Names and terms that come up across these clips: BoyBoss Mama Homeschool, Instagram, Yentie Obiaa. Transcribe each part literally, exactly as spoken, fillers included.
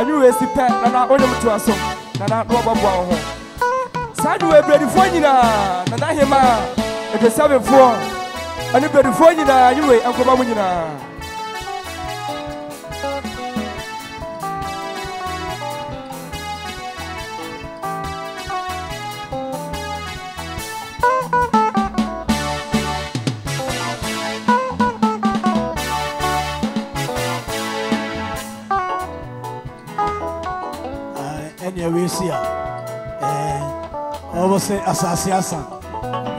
Anyu esi pe na na onye mtu aso na na do babu aho. Sadu ebredifo nyina na na hema ebesabefo. Anyu ebredifo nyina anyu e ankoba mu nyina. Você associação,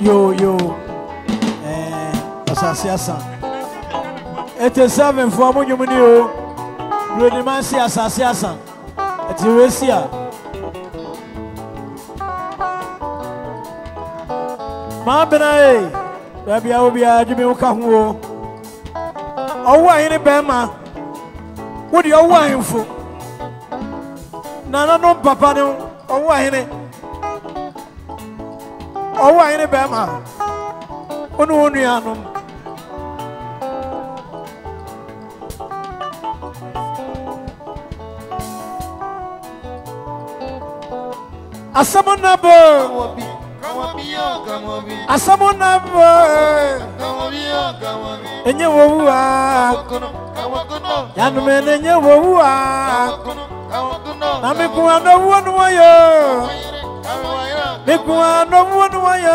yo yo, associação. Ete sabe voar muito menino, Rodrigo se associação, ete Wesia. Mas benaí, bebi a obia de meu carro. O uai ele bema, o dia uai info. Nana não papai não, o uai ele. Oh, why any bema? Onu onu yanum. Asamunabo. Kamobi, kamobi, kamobi. Asamunabo. Kamobi, kamobi. Enye wowua. Yanum enye wowua. Nami kuano wano wayo. Make one no one way.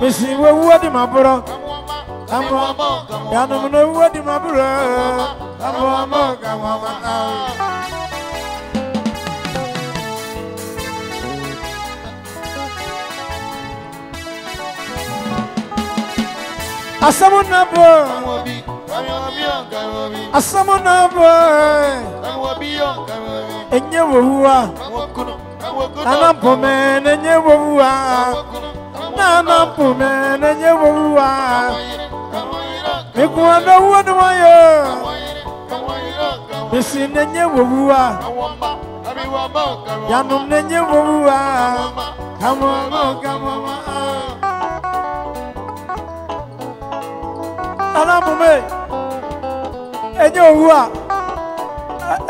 We see what in my brother. I don't know what in my brother. I'm a mug. I summon number. I summon number. I will be young. And you were. Nana pume nenye wowua, nana pume nenye wowua. Mikuwa na wowua yo, misi nenye wowua. Yanum nenye wowua, kamwa kamwa. Nana pume nenye wowua,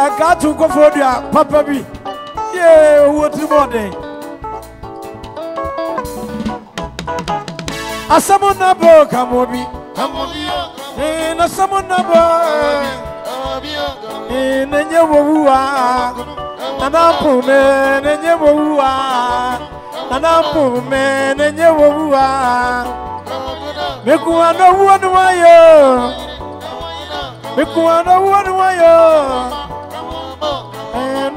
ekatu kufodia papa bi. Yeah, what's the morning? A summon number, come over me. Come over here. In a summon number. In a Yahoo. An apple man and Yahoo. An apple man and Yahoo. Make one of one wire. Make one of one wire. And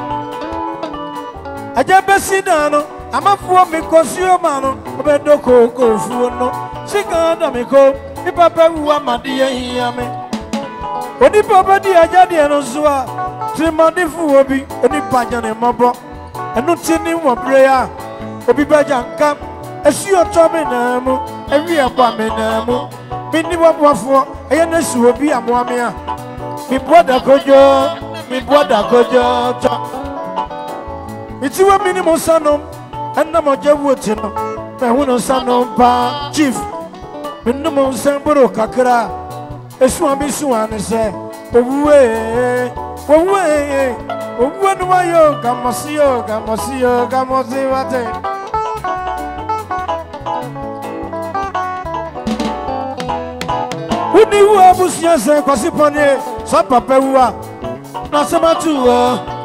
I just bested on. I'm a fool because you're a man of a dog, go for no. She can't have me go. If Papa, who am I, dear, hear me. But if Papa, dear, Jadian, so I three money for me, only Pajan and Mabro, and not sending one prayer. Obi Bajan come, as you are Tommy Namo, and we are Pammy Namo. Mini one for a Yannis will be a Moamia. Me brother Gojo, me brother Gojo. It's your minimum son. And I'm a Jawatino, my one son, Pa, Chief, Minimum Samboro Kakara, a Swami Suan, and say, away, away, when do I go? Gamasio, Gamasio, Gamasio. Who knew I was yes, and Casipone, Sapa Perua, Nasamatu.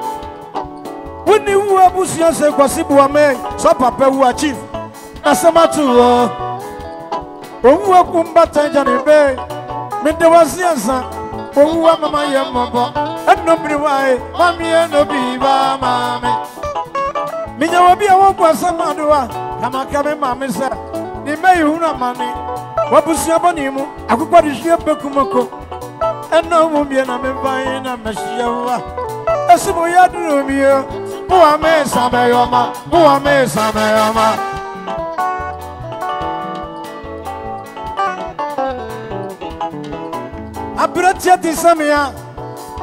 When you were busy, I said, Quasibuame, so Papa, who achieved Asamatu, who are Kumbatan Janibay, Mendewasianza, who are my young mama, and nobody why, Mammy and Obiba, Mammy. Mina will be a walk with some Madua, Kamakame, Mammy, sir. They may own money. What was your money? I could punish your Bakumako, and no woman, I'm a buying a machine. As we are doing here. Muame Sameyoma, Muame Sameyoma. Abratia tisamia,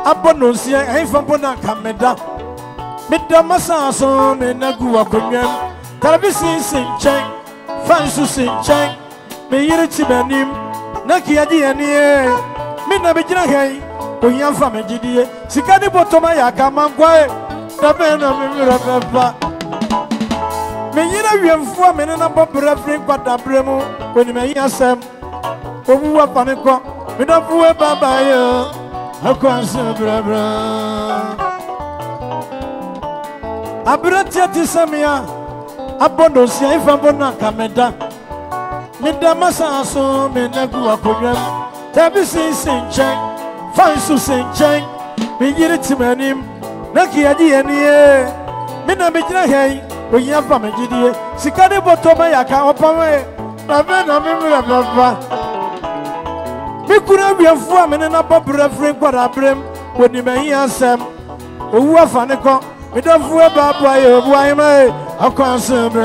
abonusia, hifambona kameda. Midamasa asone naguwa kunyem. Talabisi sincheng, fansu sincheng. Meyiri chibenim, nakiaji niye. Mina bijina hei, uyanfa mejidiye. Sikani botoma ya kamangwae, tabena mimira mepa. Meyira uyanfuwa menena bobrefri kwa dabremu. Kwenye meyasem, ubuwa panikwa. We don't fool a babayo, a consumer brother. A brother Tisamia, a bondosia, if a bona cameda. Midamasa, so menagua program. Tabisi Saint Chang, Fansu Saint Chang, Begir Timanim, Naki Adi and Ye, Minamitra Hay, we have from a G D A, Sikade Botomayaka, Opaway, Lavena Mimra. We could have been for a minute and a popular friend, but I brim when you may hear some who are funny. We don't fool about why you're why am I a concern,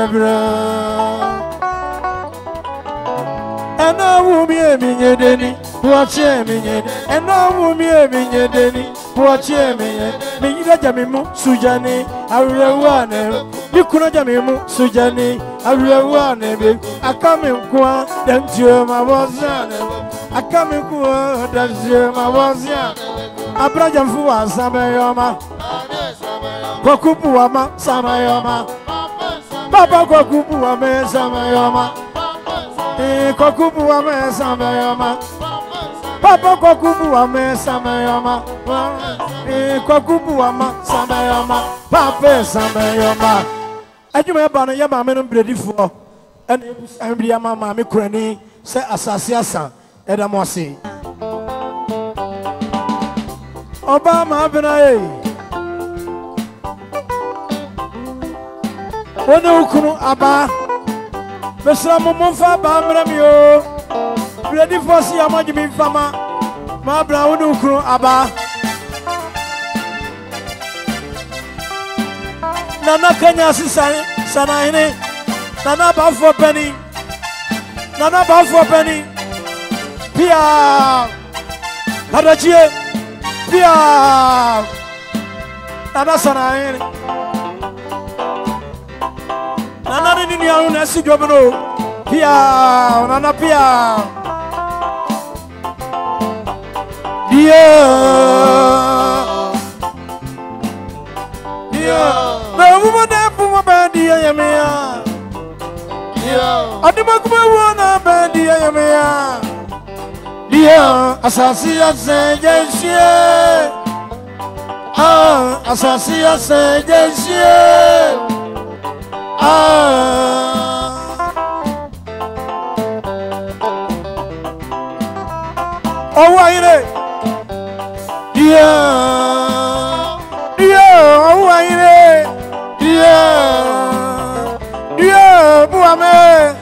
and I will be a minute, Denny, watch a minute, and I will be a minute, Denny, watch a minute. Minajamimu, Sujani, I will want him. You could have been Sujani, I will want him. I come in, Quan, then to my was. I come in good, that's you, my was young. I brought your fool, Samayama, Kokupuama, Samayama, Papa Kokupuame, Samayama, Kokupuame, Samayama, Papa Kokupuame, Samayama, Kokupuama, Samayama, Papa Samayama. I do have a Yaman and Brady for an Embriama, Mammy Cranny, Sir Assassin. Edamosi Obama Benaye Wone ukunu aba Besra mumfa ba mramio Ready for si amaji mi fama Ma bra wone ukunu aba Nana Kenya si sana ine Nana ba for penny Nana ba for penny Pia, Harajiye, Pia, Nana Sanae, Nana ni ni auna si jomano, Pia, Nana Pia, Dia, Dia, na muma na muma bandia yamea, Dia, adima kumewa na bandia yamea. Dia assassina sem gente, ah assassina sem gente, ah. Oh aí né? Dia, dia, oh aí né? Dia, dia, boa mãe,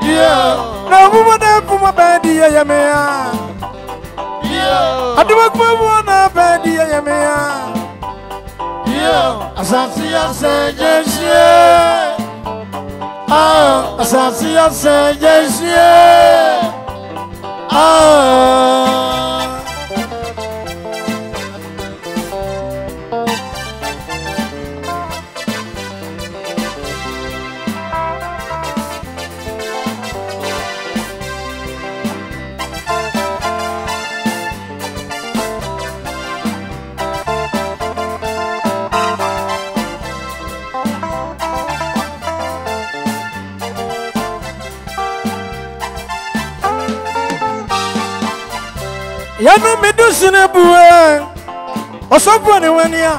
dia. Now we want to put my baby in your man. Yeah. I do not want a baby in your man. Yeah. Assassin say yes, yeah. Ah, assassin say yes, yeah. Ah. Yanu medusine buwe, osobu ni wenia,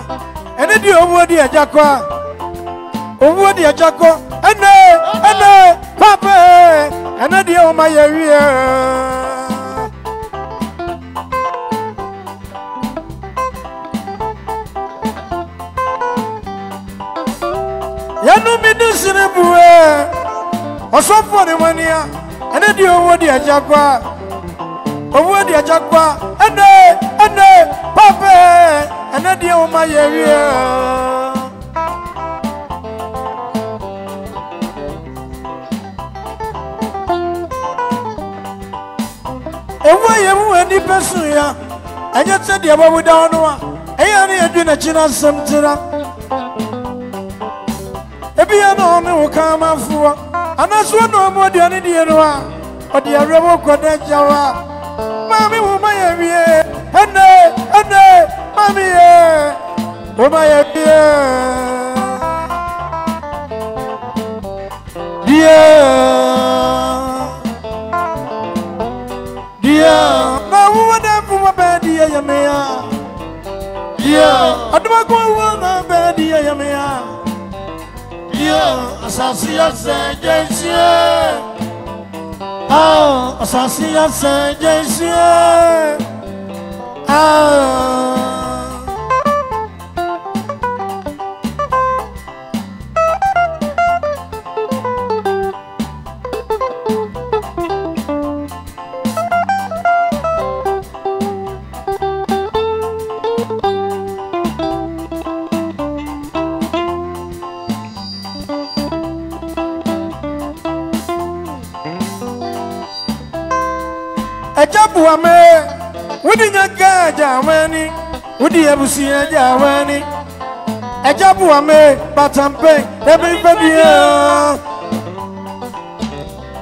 ene di obuodi ajakwa, obuodi ajakwa, ene ene papa, ene di omayewi. Yanu medusine buwe, osobu ni wenia, ene di obuodi ajakwa. Owo di ajagba ene ene pape ene di o ma yeri and yet said the Abu Dano, I had been a China Samtira. If you don't know, come out for, and that's what no more than India, but the Arabo Quadra. Mammy, woman, and there, and there, Mammy, woman, dear, dear, dear. Dear, I do go bed, dear Mia. Dear, as I see us, yes, ah, as I see us, yes, ah. Jamani, udi ebusia jamani. Ejabu ame batampe, ebebedi ya.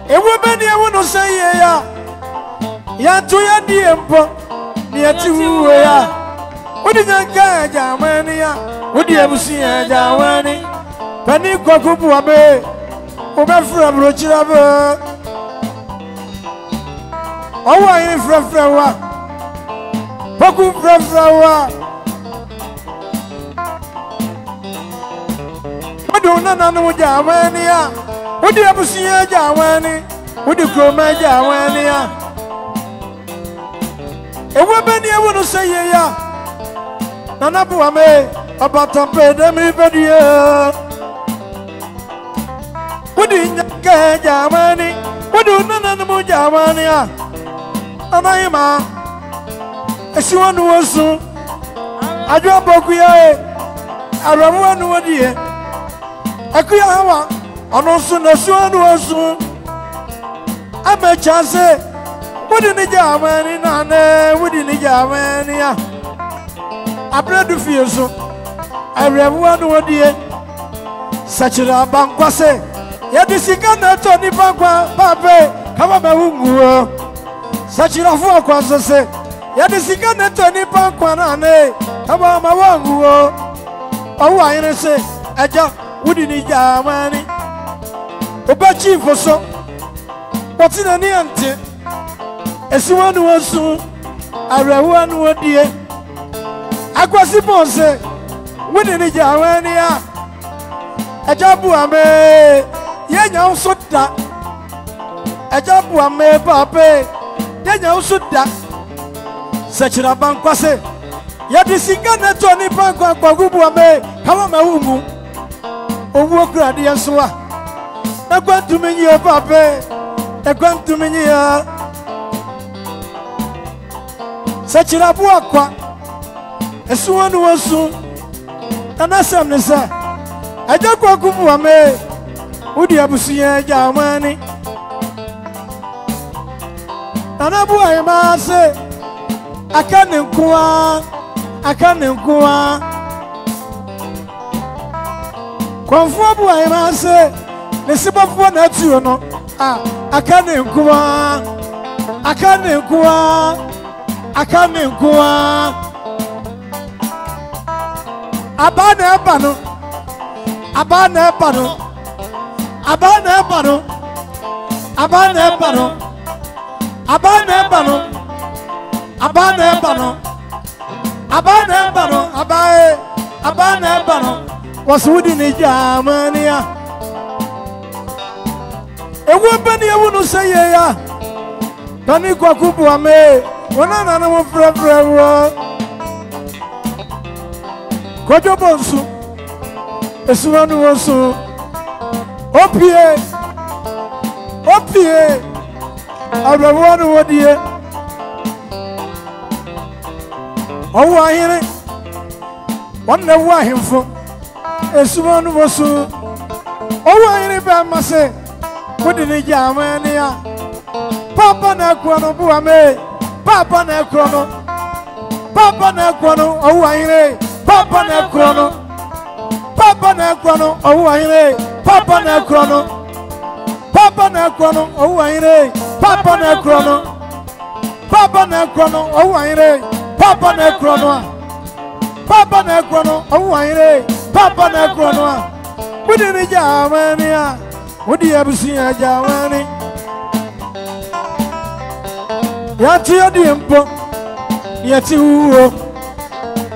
Ewe bedi ya wono seye ya. Ya tu ya diempo, ni atiwe ya. Udi nyanga jamani ya, udi ebusia jamani. Pani kwa kubu ame, umefura brochira ba. Awa yini fra fra wa. Beaucoup de fleurs. I don't know Jamania. What do you ever see a Jawani? What do you call my Jawania? A woman, you want to say, yeah, Nanabu Ame about a bed, everybody. What do you get Jamani? What do you know Jawania? And I am a Asiwa nusu, ajua bokuyae, aramu anuadie, akuya hawa, anosu nasiwa nusu, amechase, wudi ni jamani nane, wudi ni jamani ya, abredu fiusu, aramu anuadie, sachira bankwase, yadisika neto ni bankwa babe, kama mehunguo, sachira fuwa kwa sase. Yadisika neto ni pankwa nane kama mawangu o awa yenese aja wudi ni jamani obachi foso patina ni ante esiwanu wasu arewu anu odie akwasi ponse wudi ni jamani ya aja buame yenya usuda aja buame pape yenya usuda Sechira bankwase yadisinga neto ni bankwa kwagubu ame kama mehungu owo kradi yaswa ekwantumenyi opape ekwantumenyi ya sechira buakwa esuwanu wasu anasem nesa aja kwagubu ame udi abusiye jamani anabu ayemase I can't go on. I can't go on. Conforme à ma sœur, laissez pas voir nature. Ah, I can't go on. I can't go on. I can't go on. Abana pano. Abana pano. Abana pano. Abana pano. Abana pano. Aban Ebano, Aban Ebano, Abae, Aban Ebano was within a Jamania. A woman you wouldn't say, yeah, Tani Kwakubu Ame, one animal for a bravo. Quadrobonsu, a Suanu also. Opie, Opie, Aravano, what dear. Oh, I hear it. Wonder why him for a swan was so. Oh, I hear it by myself. What did the Yamania? Papa Nakuano Buame, Papa ne krono, Papa ne krono, oh wine, Papa ne krono, Papa ne krono, oh wine, Papa ne krono, Papa ne krono, oh wine, Papa ne krono, Papa ne krono, oh wine, Papa ne krono, Papa ne krono, oh wine, Papa ne krono. Wudi ni jamani ya, wudi abusi ya jamani. Yantie Obiaa, Yantie Obiaa,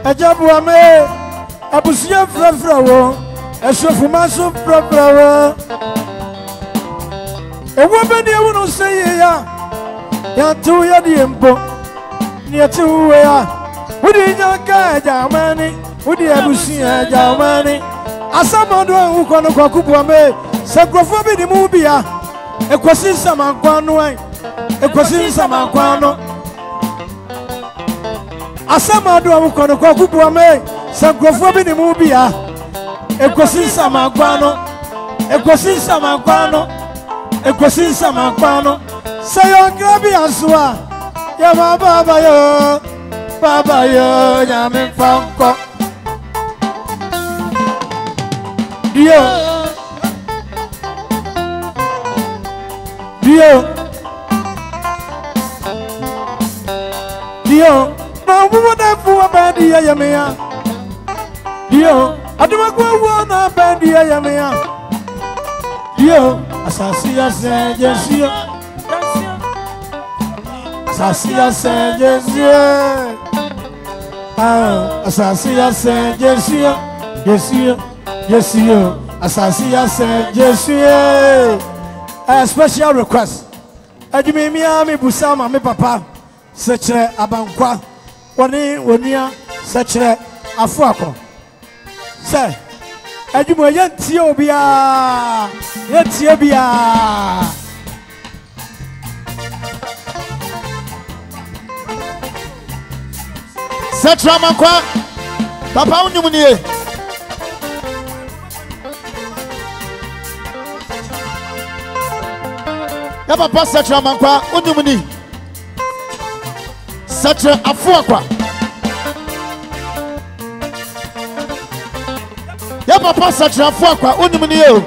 ajabu ame, abusia frafra wo, esofuma so frafra wo. Ewo bende uno seye ya, Yantie Obiaa, Yantie Obiaa, wudi jaka jamani, wudi abusia jamani. Asamodo uko no kwakubu ame, sakrofo bi ni mubia, ekwasi samankwano ai. Ekwasi sama kwano asama do amukono kwa kubu ame sankrofo bi ni mu bia ekwasi sama kwano ekwasi sama kwano ekwasi sama kwano sayo grabi aswa ya baba baba yo baba yo nyame fanko dio dio Dio, na uwona fuwa bendi ya yamea Dio, aduwa kwa uwona bendi ya yamea Dio, asasiya senje siyo Asasiya senje siyo Asasiya senje siyo Yesiyo, yesiyo Asasiya senje siyo A special request Ajimimia mi busama mi papa Sechere abankwa woni wonia sechere afuako se ajumo Yentie Obiaa Yentie Obiaa sechere abankwa papa unyunie ya papa sechere abankwa unyumuni Such a fuqua. Yapapa such a fuqua, Unimunio.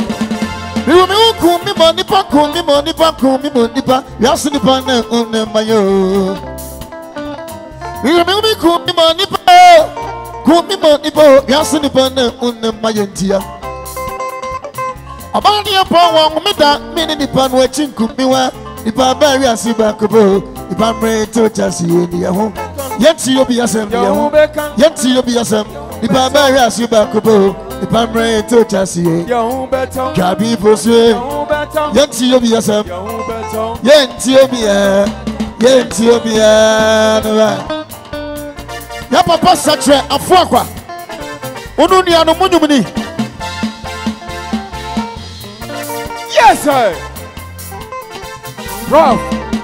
You will call me money, but call me money, but call me money, but Yasunipan on my own. You will call me money, but call me money, but Yasunipan on my own, dear. About the power, Meda, meaning the pan watching could be where the barbarians see back above. If I'm ready to just see you in your home, yet you'll be yourself, yet you'll be yourself. If I'm ready to back up, if I'm ready to just see you, can be pursued. Yet you'll be yourself, yet you'll be here, yet you'll be here. Your papa such a fuqua. Ununia no monumini. Yes, sir. Bro,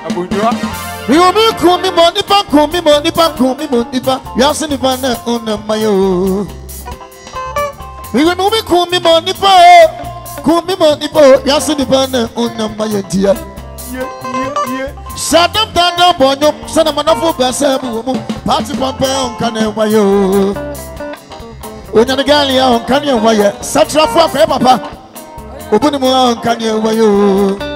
Abunua. You will call me money, but call me money, but call me money, but Yasunipan on my own. You will call me money, but call me money, but Yasunipan on my own, dear. Shut up, Dana Bono, son of Manafo Bassam, Patsy Pompeo, Canyon Wayo. Unagalia on Canyon Waya, such a far papa. Ubunimo on Canyon Wayo.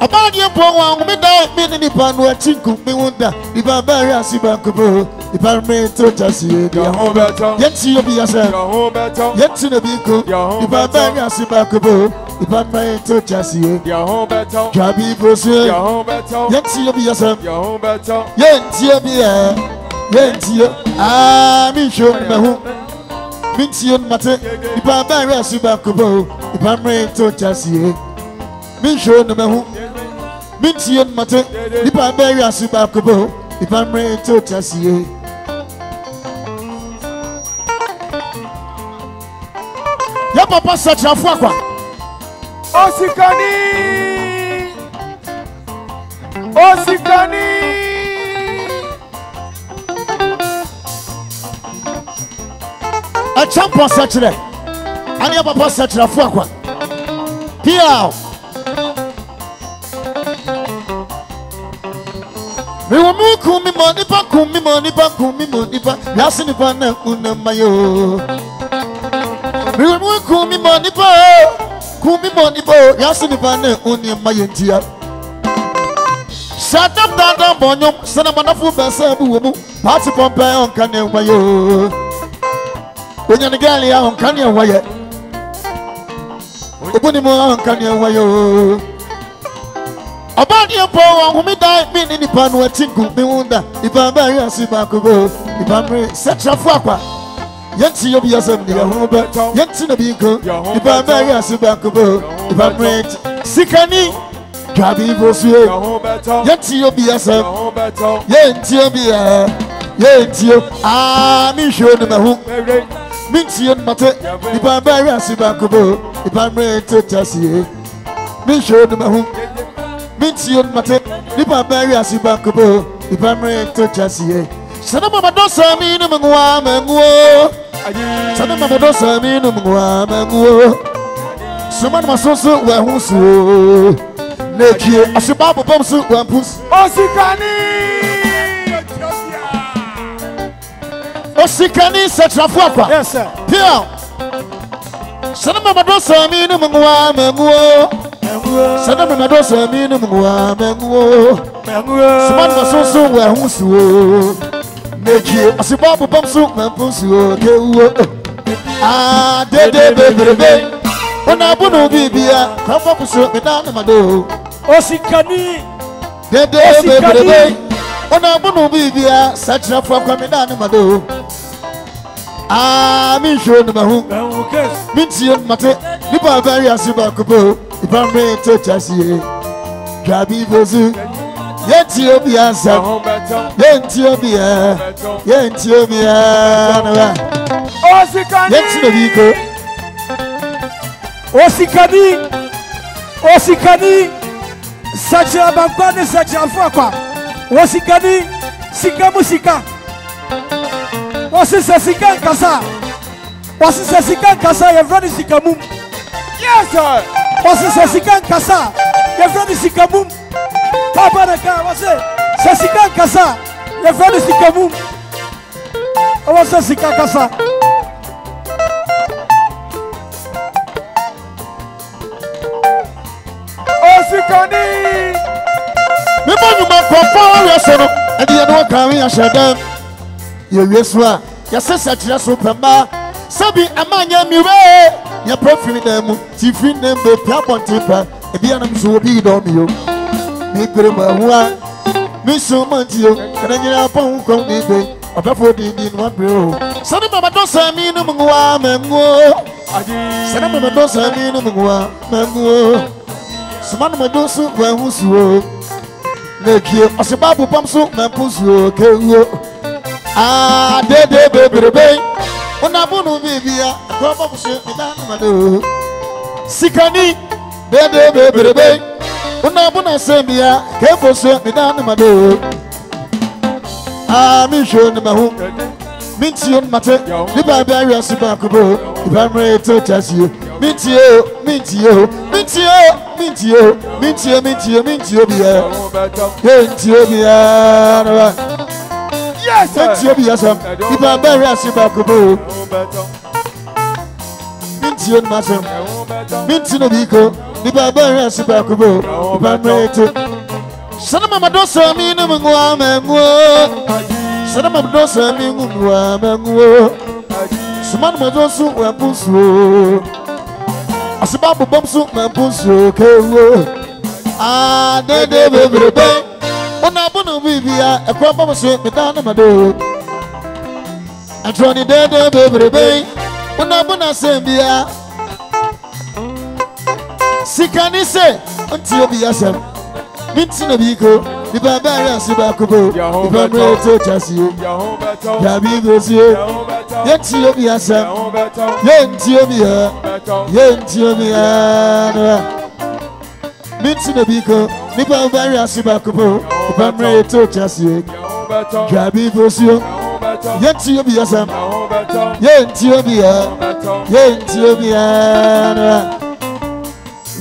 About your power, we don't mean any pan watching could be wonder. If I'm very as if I could go, if I'm made to just see your home better, yet you'll be yourself, your home better, yet you'll be good. If I'm very as if I could go, if I'm made to just see your home better, can be pursued, your home better, yet you'll be yourself, your home better, yet you'll be here, yet you'll be sure. Means you matter, if I'm very as if I could go, if I'm made to just see. Me show no matter. Minti on matter. If I bury a super kubo, if I'm ready to chase you. Ya papa such a fuqua. Osikani, Osikani. A champion such a. Ani ya papa such a fuqua. Piao. Me wamu kumi money pa kumi money pa kumi money pa yasi ni pana unamayo. Me wamu kumi money pa kumi money pa yasi ni pana unamayo ntia. Shut up, dada bonyom sana manafu besa buobu pati pompe onkani unamayo. Unyani gali ya onkani unamayo. Ubuni mo onkani unamayo. About your power, whom me die, meaning the pan watching good be wonder. If I buy a sibaco, if I bring such a fwapa, Yentie Obiaa, Yentie Obiaa, if I buy a sibaco, if I bring Sikani, Gabi Bosu, Yentie Obiaa, Yentie Obiaa, Yentie Obiaa, ah, me show them a hook, Mintian Matte, if I buy a sibaco, if I bring Totasie, me show them a hook. Minti on mate, liba bari asibakubo, liba mreto chasiye. Sana mama dosa minu mungwa munguo, sana mama dosa minu mungwa munguo. Suman masoso wahusu, nekie asibabu bomsu wampus. Osikani, osikani setrafuapa. Yes sir. Tiao. Sana mama dosa minu mungwa munguo. Sana mnadosa minu mungwa munguo. Sumani masoso wa husuo. Nekie asibabu bamsu mampusuo keuo. Ah dede bebebe. Onabunu bibia kama kuso medana mado. Osikani. Dede bebebe. Onabunu bibia satrafu kwa medana mado. Ah misho nmahu. Mintiyo mate. Nipa bari asibakubo. Ibamre tochasiye, Gabi Bozu, Yentie Obiaa, Yentie Obiaa, Yentie Obiaa, Osikani, Yentie Obiaa, Osikani, Osikani, Sacha Bangane Sacha Alfaqua, Osikani, Sika Musika, Osisa Sika Kasa, Osisa Sika Kasa, Evrani Sikamu, yes sir. Você se siga casa, levando se camum, papa da casa. Você se siga casa, levando se camum. Você se siga casa. O sicani. Me manda uma copa, eu sou. É dia do caminho a chegar. Eu estou. Já se sentiu super mal. Sabe amanhã me ver. Your perfume them, tiffin them, the tap on tipper, and the animals will be on you. Make them a one, Miss Montio, and I get up on come the day, a before the in one bureau. Son of a dosa mean a mungua, mango, son of a dosa mean a mungua, mango, Saman Madosu, Wahusu, Naki, Osababu Pamsu, Mampusu, Kero, ah, dead, baby, baby. Onabunu bibia akoma kushe midana mado sikani bebe bebe bebe onabunu sembia kebose midana mado ah mission mahu mission mate liba bia ria sibakubo ibamre to chasi mitio mitio mitio mitio mitio mitio mitio bia mitio bia. Yes, Yentie Obiaa sam. Iba bari asibakubo. Minti on masam. Minti no biko. Iba bari asibakubo. Iba mreto. Sana mama dosa minu mungwa munguo. Sana mama dosa minu mungwa munguo. Sumanu madosu wampusu. Asibabu bamsu wampusu keuo. Ah, de de bebe bebe. Onabunu bibia ekwamba muso midana mado Anthony dede bebrebe onabuna sembia sikani se Yentie Obiaa sam minti no biko ibaba ya sibakubo ibamre to chasiyo gabi gosiyo Yentie Obiaa sam Yentie Obiaa Yentie Obiaa minti no biko nipa bari asibakubo Ibamre to chasiye, Gabi Bosu, Yentie Obiaa sam, Yentie Obiaa, Yentie Obiaa,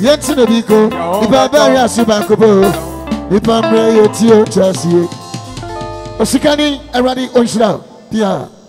Yentie Obiaa, Ibamre asibakubo, Ibamre to chasiye. Osikani, I ready, Oisra, Pia.